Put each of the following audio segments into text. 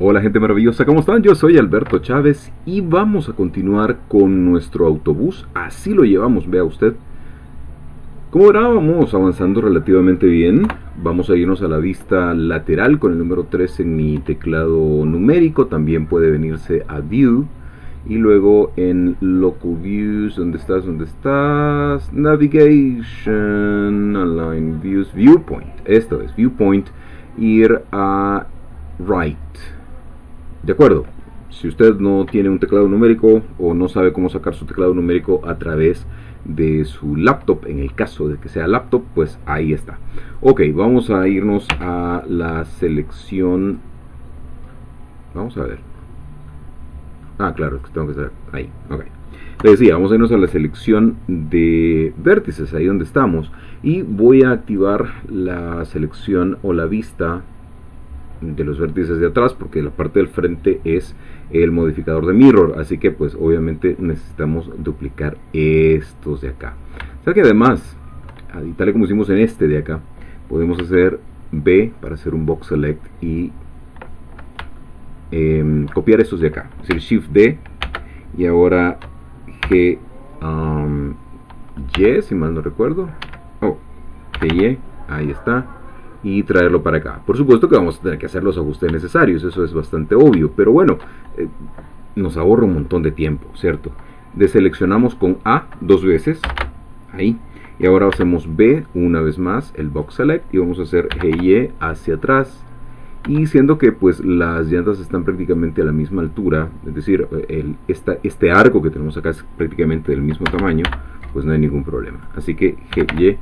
Hola gente maravillosa, ¿cómo están? Yo soy Alberto Chávez y vamos a continuar con nuestro autobús, así lo llevamos, vea usted. Como verá, vamos avanzando relativamente bien. Vamos a irnos a la vista lateral con el número 3 en mi teclado numérico, también puede venirse a View. Y luego en Local Views, ¿dónde estás? Navigation, Align Views, Viewpoint, esto es, Viewpoint, ir a Right. De acuerdo, si usted no tiene un teclado numérico o no sabe cómo sacar su teclado numérico a través de su laptop, en el caso de que sea laptop, pues ahí está. Ok, vamos a irnos a la selección. Vamos a ver. Ah, claro, es que tengo que estar ahí. Ok. Le decía, vamos a irnos a la selección de vértices, ahí donde estamos. Y voy a activar la selección o la vista de los vértices de atrás, porque la parte del frente es el modificador de mirror, así que pues obviamente necesitamos duplicar estos de acá. O sea que además, tal y como hicimos en este de acá, podemos hacer B para hacer un box select y copiar estos de acá, es decir, shift D y ahora G Y, si mal no recuerdo, G Y, ahí está, y traerlo para acá. Por supuesto que vamos a tener que hacer los ajustes necesarios, eso es bastante obvio, pero bueno, nos ahorra un montón de tiempo, ¿cierto? Deseleccionamos con A dos veces, ahí, y ahora hacemos B una vez más, el box select, y vamos a hacer GY hacia atrás, y siendo que pues las llantas están prácticamente a la misma altura, es decir, este arco que tenemos acá es prácticamente del mismo tamaño, pues no hay ningún problema, así que GY,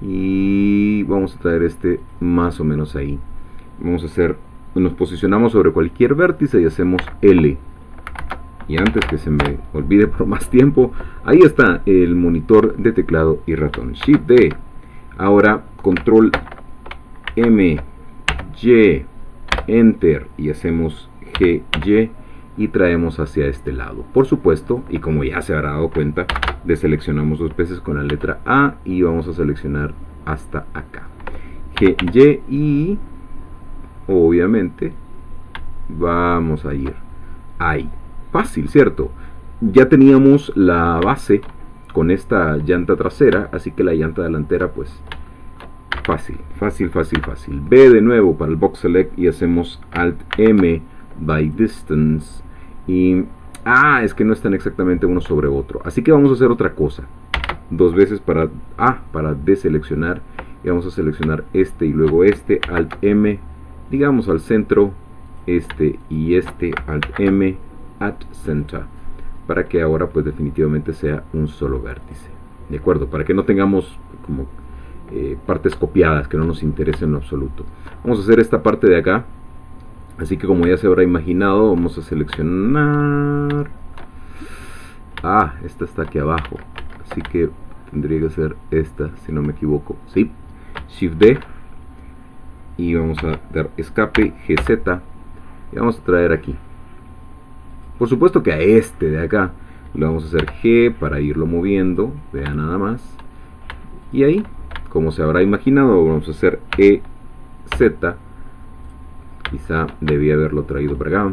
y vamos a traer este más o menos ahí. Vamos a hacer, nos posicionamos sobre cualquier vértice y hacemos L, y antes que se me olvide por más tiempo, ahí está el monitor de teclado y ratón, Shift D, ahora Control M Y, Enter, y hacemos G Y y traemos hacia este lado. Por supuesto, y como ya se habrá dado cuenta, deseleccionamos dos veces con la letra A y vamos a seleccionar hasta acá. GY, y obviamente vamos a ir ahí. Fácil, ¿cierto? Ya teníamos la base con esta llanta trasera, así que la llanta delantera pues fácil. B de nuevo para el box select y hacemos Alt M by Distance. Y es que no están exactamente uno sobre otro, así que vamos a hacer otra cosa. Dos veces para para deseleccionar, y vamos a seleccionar este y luego este, Alt M, digamos al centro, este y este, Alt M, at center, para que ahora pues definitivamente sea un solo vértice, de acuerdo, para que no tengamos como partes copiadas que no nos interesen en lo absoluto. Vamos a hacer esta parte de acá. Así que como ya se habrá imaginado, vamos a seleccionar... esta está aquí abajo. Así que tendría que ser esta, si no me equivoco. Sí. Shift D. Y vamos a dar escape, GZ. Y vamos a traer aquí. Por supuesto que a este de acá le vamos a hacer G para irlo moviendo. Vean nada más. Y ahí, como se habrá imaginado, vamos a hacer EZ. Quizá debía haberlo traído para acá.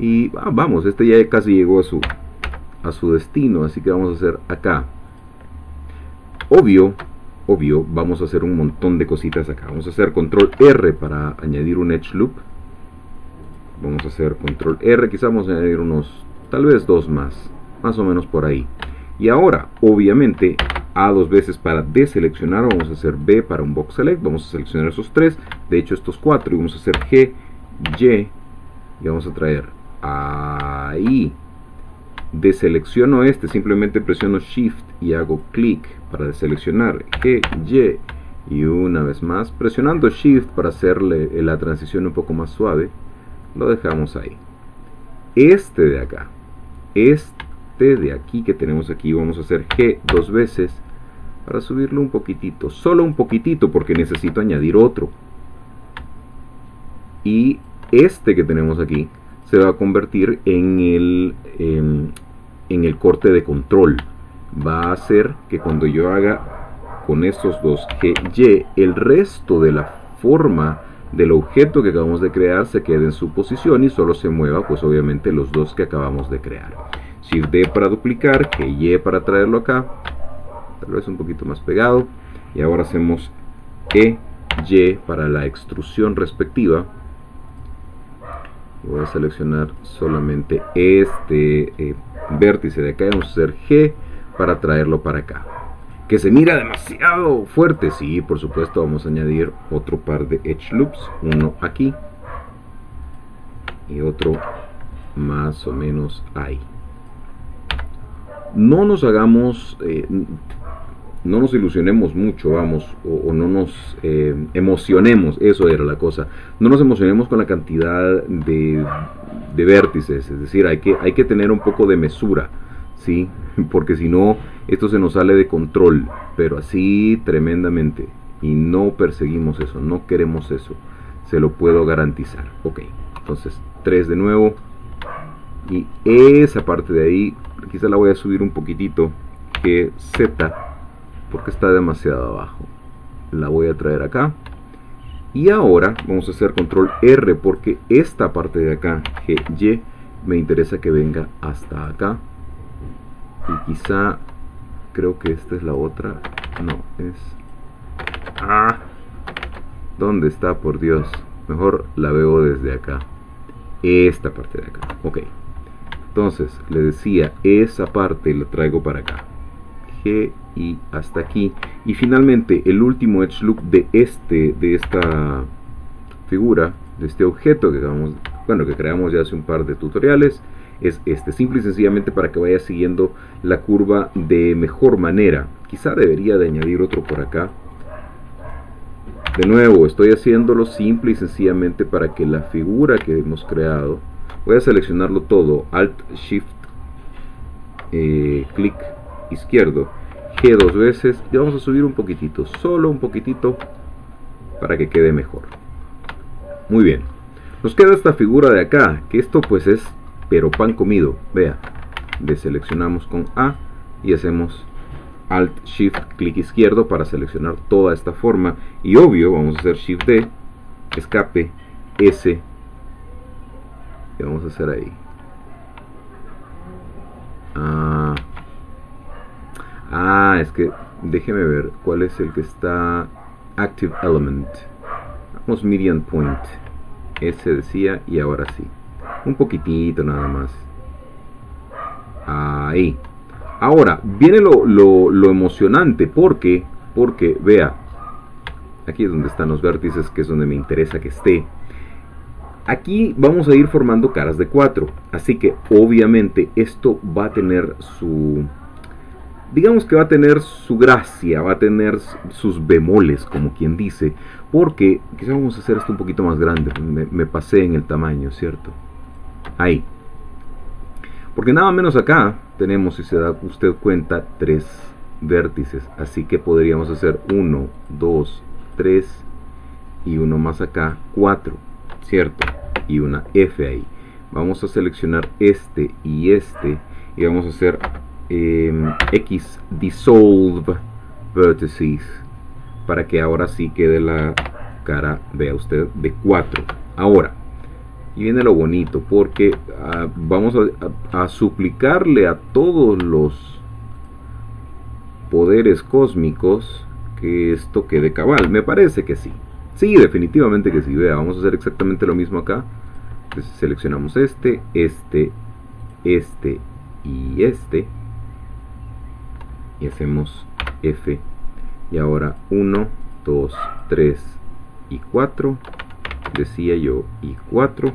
Y vamos, este ya casi llegó a su destino. Así que vamos a hacer acá. Obvio, vamos a hacer un montón de cositas acá. Vamos a hacer Control R para añadir un Edge Loop. Vamos a hacer Control R. Quizá vamos a añadir unos, tal vez dos más. Más o menos por ahí. Y ahora, obviamente, A dos veces para deseleccionar. Vamos a hacer B para un box select. Vamos a seleccionar esos tres. De hecho, estos cuatro. Y vamos a hacer G, Y. Y vamos a traer ahí. Deselecciono este. Simplemente presiono Shift y hago clic para deseleccionar G, Y. Y una vez más, presionando Shift para hacerle la transición un poco más suave, lo dejamos ahí. Este de acá. Este de aquí que tenemos aquí. Vamos a hacer G dos veces para subirlo un poquitito, solo un poquitito, porque necesito añadir otro. Y este que tenemos aquí se va a convertir en el corte de control. Va a hacer que cuando yo haga con estos dos GY, el resto de la forma del objeto que acabamos de crear se quede en su posición y solo se mueva, pues obviamente, los dos que acabamos de crear. Si D para duplicar, que Y para traerlo acá, tal vez un poquito más pegado, y ahora hacemos EY para la extrusión respectiva. Voy a seleccionar solamente este vértice de acá, vamos a hacer G para traerlo para acá. ¿Que se mira demasiado fuerte? Sí, por supuesto. Vamos a añadir otro par de edge loops, uno aquí y otro más o menos ahí. No nos hagamos, no nos ilusionemos mucho, vamos, o no nos emocionemos, eso era la cosa. No nos emocionemos con la cantidad de vértices, es decir, hay que tener un poco de mesura, ¿sí? Porque si no, esto se nos sale de control, pero así tremendamente, y no perseguimos eso, no queremos eso, se lo puedo garantizar. Ok, entonces 3 de nuevo, y esa parte de ahí, quizá la voy a subir un poquitito, que Z, porque está demasiado abajo, la voy a traer acá. Y ahora vamos a hacer control R, porque esta parte de acá, GY, me interesa que venga hasta acá. Y quizá, creo que esta es la otra, no, es... ¡Ah! ¿Dónde está? Por Dios, mejor la veo desde acá, esta parte de acá. Ok, entonces, le decía, esa parte la traigo para acá, G y hasta aquí. Y finalmente, el último edge loop de esta figura, de este objeto que acabamos, bueno, que creamos ya hace un par de tutoriales, es este, simple y sencillamente para que vaya siguiendo la curva de mejor manera. Quizá debería de añadir otro por acá. De nuevo, estoy haciéndolo simple y sencillamente para que la figura que hemos creado, voy a seleccionarlo todo, Alt Shift, clic izquierdo, G dos veces, y vamos a subir un poquitito, solo un poquitito, para que quede mejor. Muy bien, nos queda esta figura de acá, que esto pues es pero pan comido. Vea, deseleccionamos con A y hacemos Alt Shift clic izquierdo para seleccionar toda esta forma, y obvio vamos a hacer Shift D, escape, S, y vamos a hacer ahí es que déjeme ver cuál es el que está Active Element. Vamos, Median Point, ese decía, y ahora sí, un poquitito nada más. Ahí. Ahora viene lo emocionante, porque vea, aquí es donde están los vértices, que es donde me interesa que esté. Aquí vamos a ir formando caras de 4, así que obviamente esto va a tener su... digamos que va a tener su gracia, va a tener sus bemoles, como quien dice, porque quizá vamos a hacer esto un poquito más grande, me pasé en el tamaño, ¿cierto? Ahí. Porque nada menos acá tenemos, si se da usted cuenta, 3 vértices, así que podríamos hacer 1, 2, 3 y uno más acá, 4, ¿cierto? Y una F ahí. Vamos a seleccionar este y este, y vamos a hacer... X Dissolve Vertices, para que ahora sí quede la cara, vea usted, de 4. Ahora, y viene lo bonito, porque vamos a suplicarle a todos los poderes cósmicos que esto quede cabal. Me parece que sí, sí, definitivamente que sí. Vea, vamos a hacer exactamente lo mismo acá. Entonces, seleccionamos este, este, este y este, y hacemos F, y ahora 1, 2, 3 y 4, decía yo, y 4,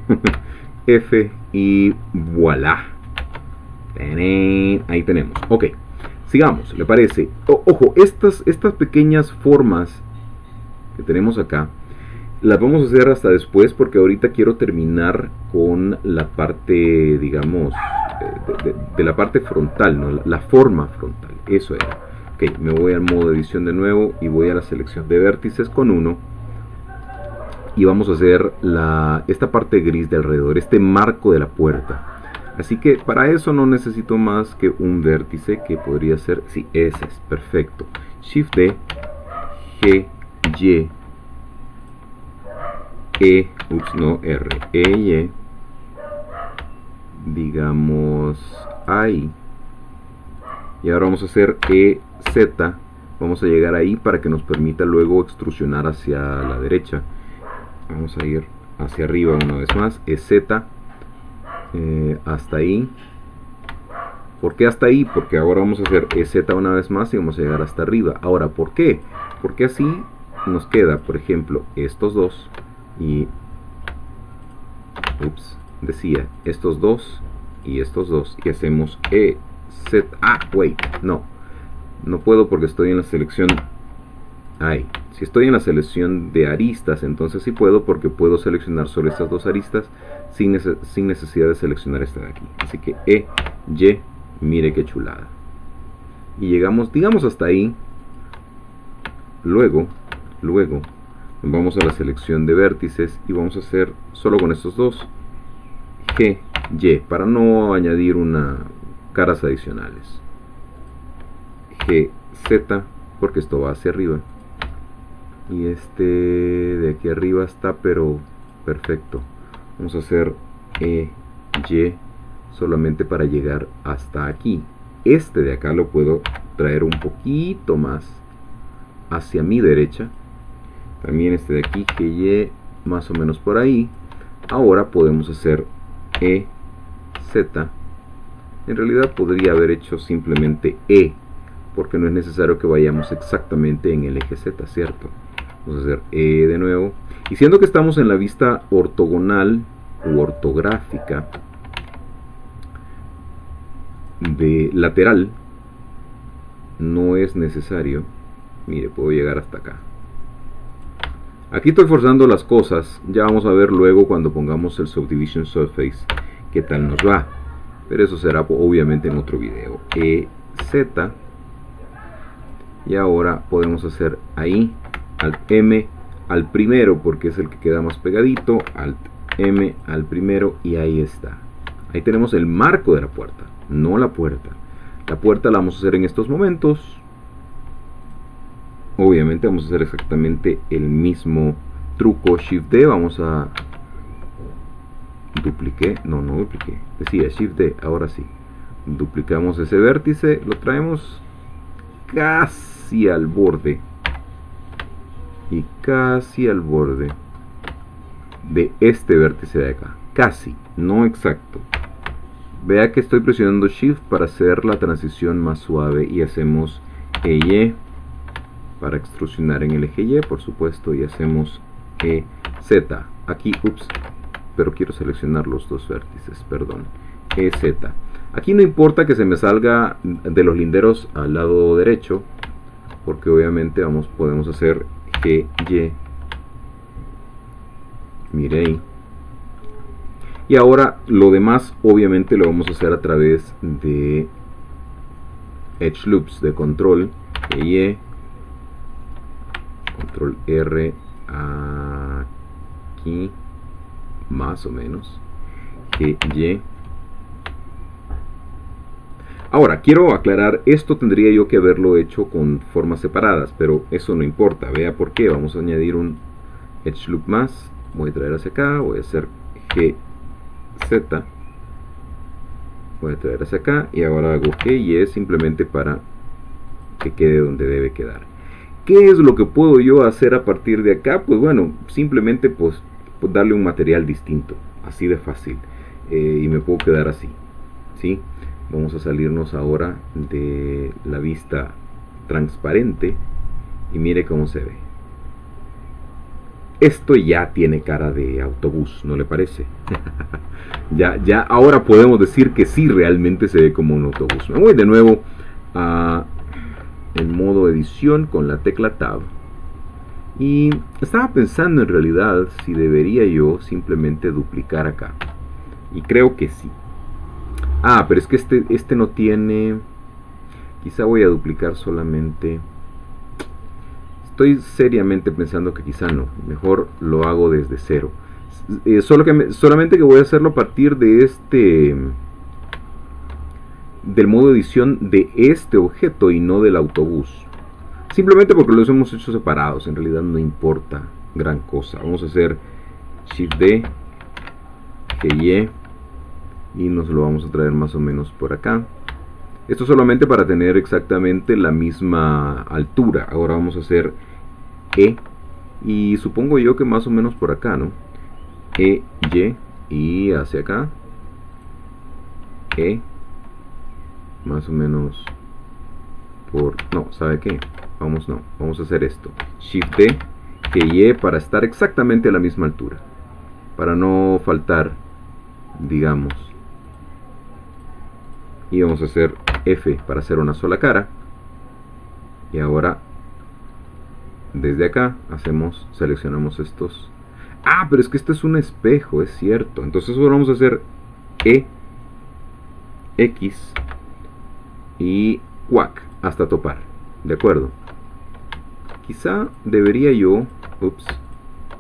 F, y voilà, ahí tenemos. Ok, sigamos, ¿le parece? Ojo, estas pequeñas formas que tenemos acá las vamos a hacer hasta después, porque ahorita quiero terminar con la parte, digamos, de la parte frontal, ¿no? La forma frontal, eso era. Ok, me voy al modo edición de nuevo y voy a la selección de vértices con 1, y vamos a hacer esta parte gris de alrededor, este marco de la puerta. Así que para eso no necesito más que un vértice, que podría ser, sí, ese es perfecto. Shift D, G, Y, E, ups, no, R, E y E, digamos ahí, y ahora vamos a hacer E, Z, vamos a llegar ahí para que nos permita luego extrusionar hacia la derecha. Vamos a ir hacia arriba una vez más, E, Z, hasta ahí. ¿Por qué hasta ahí? Porque ahora vamos a hacer EZ una vez más y vamos a llegar hasta arriba. Ahora, ¿por qué? Porque así nos queda, por ejemplo, estos dos y... ups, decía, estos dos y estos dos. Y hacemos EZ... ah, wait, no. No puedo porque estoy en la selección... ay, si estoy en la selección de aristas, entonces sí puedo porque puedo seleccionar solo estas dos aristas sin necesidad de seleccionar esta de aquí. Así que E, Y... mire qué chulada. Y llegamos, digamos, hasta ahí. Luego vamos a la selección de vértices y vamos a hacer solo con estos dos G, Y, para no añadir una caras adicionales. G, Z, porque esto va hacia arriba. Y este de aquí arriba está pero perfecto. Vamos a hacer E, Y solamente para llegar hasta aquí. Este de acá lo puedo traer un poquito más hacia mi derecha. También este de aquí, que llegue más o menos por ahí. Ahora podemos hacer E, Z. En realidad podría haber hecho simplemente E, porque no es necesario que vayamos exactamente en el eje Z, ¿cierto? Vamos a hacer E de nuevo. Y siendo que estamos en la vista ortogonal u ortográfica de lateral, no es necesario. Mire, puedo llegar hasta acá. Aquí estoy forzando las cosas. Ya vamos a ver luego cuando pongamos el subdivision surface qué tal nos va, pero eso será obviamente en otro video. E, Z. Y ahora podemos hacer ahí Alt M al primero porque es el que queda más pegadito. Alt M al primero y ahí está. Ahí tenemos el marco de la puerta. No la puerta. La puerta la vamos a hacer en estos momentos. Obviamente vamos a hacer exactamente el mismo truco. Shift D, vamos a... dupliqué. No, no dupliqué. Decía Shift D, ahora sí. Duplicamos ese vértice. Lo traemos casi al borde. Y casi al borde de este vértice de acá. Casi, no exacto. Vea que estoy presionando Shift para hacer la transición más suave y hacemos EY para extrusionar en el eje Y, por supuesto, y hacemos EZ. Aquí, ups, pero quiero seleccionar los dos vértices, perdón, EZ. Aquí no importa que se me salga de los linderos al lado derecho, porque obviamente podemos hacer GY. Mire ahí. Y ahora lo demás obviamente lo vamos a hacer a través de Edge Loops, de Control E, Control R aquí, más o menos, Y. Ahora, quiero aclarar, esto tendría yo que haberlo hecho con formas separadas, pero eso no importa, vea por qué. Vamos a añadir un Edge Loop más, voy a traer hacia acá, voy a hacer G, Z, voy a traer hacia acá y ahora hago G y E simplemente para que quede donde debe quedar. ¿Qué es lo que puedo yo hacer a partir de acá? Pues bueno, simplemente pues darle un material distinto, así de fácil, y me puedo quedar así, ¿sí? Vamos a salirnos ahora de la vista transparente y mire cómo se ve. Esto ya tiene cara de autobús, ¿no le parece? ya ahora podemos decir que sí, realmente se ve como un autobús. Me voy de nuevo a el modo edición con la tecla Tab. Y estaba pensando en realidad si debería yo simplemente duplicar acá. Y creo que sí. Ah, pero es que este no tiene... quizá voy a duplicar solamente... estoy seriamente pensando que quizá no, mejor lo hago desde cero. Solamente que voy a hacerlo a partir de del modo edición de este objeto y no del autobús. Simplemente porque los hemos hecho separados, en realidad no importa gran cosa. Vamos a hacer shift D, GY, y nos lo vamos a traer más o menos por acá. Esto solamente para tener exactamente la misma altura. Ahora vamos a hacer E, y supongo yo que más o menos por acá, ¿no? E, Y, y hacia acá. E, más o menos por... No, ¿sabe qué? Vamos a hacer esto. Shift D, GY, para estar exactamente a la misma altura. Para no faltar, digamos. Y vamos a hacer F para hacer una sola cara. Y ahora, desde acá, hacemos, seleccionamos estos. Ah, pero es que este es un espejo, es cierto. Entonces ahora vamos a hacer E, X y cuac, hasta topar. ¿De acuerdo? Quizá debería yo,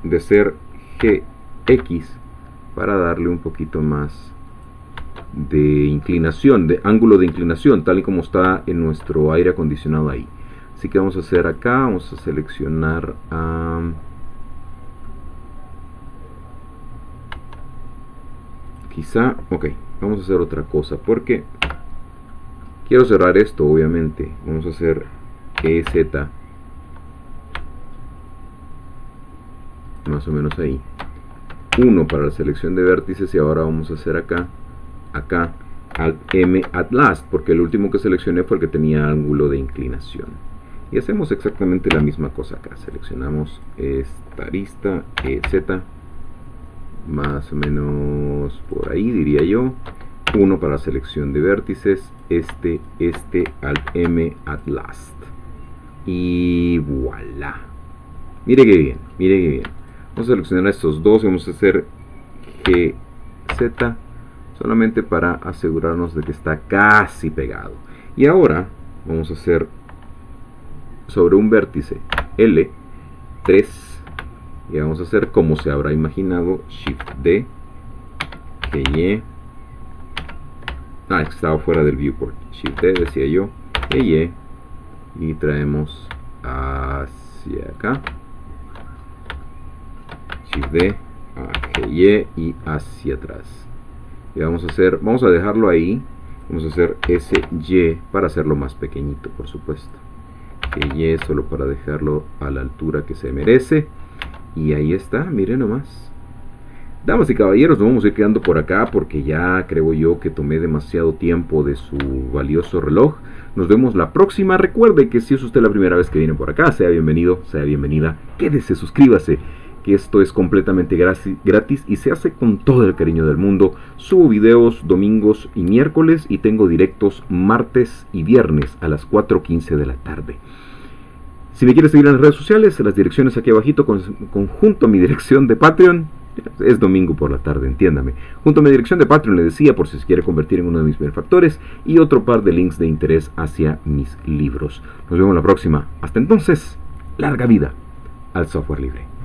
de ser GX para darle un poquito más de inclinación, de ángulo de inclinación, tal y como está en nuestro aire acondicionado ahí. Así que vamos a hacer acá, vamos a seleccionar a... quizá, ok, vamos a hacer otra cosa porque quiero cerrar esto, obviamente. Vamos a hacer EZ, más o menos ahí, 1 para la selección de vértices, y ahora vamos a hacer acá, acá, Alt M at last, porque el último que seleccioné fue el que tenía ángulo de inclinación. Y hacemos exactamente la misma cosa acá. Seleccionamos esta arista, EZ, más o menos por ahí, diría yo, 1 para la selección de vértices, Alt M at last, y voilà. Mire que bien, mire que bien. Vamos a seleccionar estos dos y vamos a hacer GZ, solamente para asegurarnos de que está casi pegado. Y ahora vamos a hacer sobre un vértice L, 3, y vamos a hacer como se habrá imaginado, Shift D, GY. Ah, es que estaba fuera del viewport. Shift D, decía yo, GY, y traemos hacia acá. Shift D, GY, y hacia atrás. Y vamos a hacer, vamos a dejarlo ahí. Vamos a hacer SY para hacerlo más pequeñito, por supuesto. Y solo para dejarlo a la altura que se merece. Y ahí está, miren nomás. Damas y caballeros, nos vamos a ir quedando por acá porque ya creo yo que tomé demasiado tiempo de su valioso reloj. Nos vemos la próxima. Recuerde que si es usted la primera vez que viene por acá, sea bienvenido, sea bienvenida. Quédese, suscríbase. Que esto es completamente gratis y se hace con todo el cariño del mundo. Subo videos domingos y miércoles y tengo directos martes y viernes a las 4:15 de la tarde. Si me quieres seguir en las redes sociales, las direcciones aquí abajito, junto a mi dirección de Patreon. Es domingo por la tarde, entiéndame. Junto a mi dirección de Patreon, le decía, por si se quiere convertir en uno de mis benefactores, y otro par de links de interés hacia mis libros. Nos vemos la próxima. Hasta entonces, larga vida al software libre.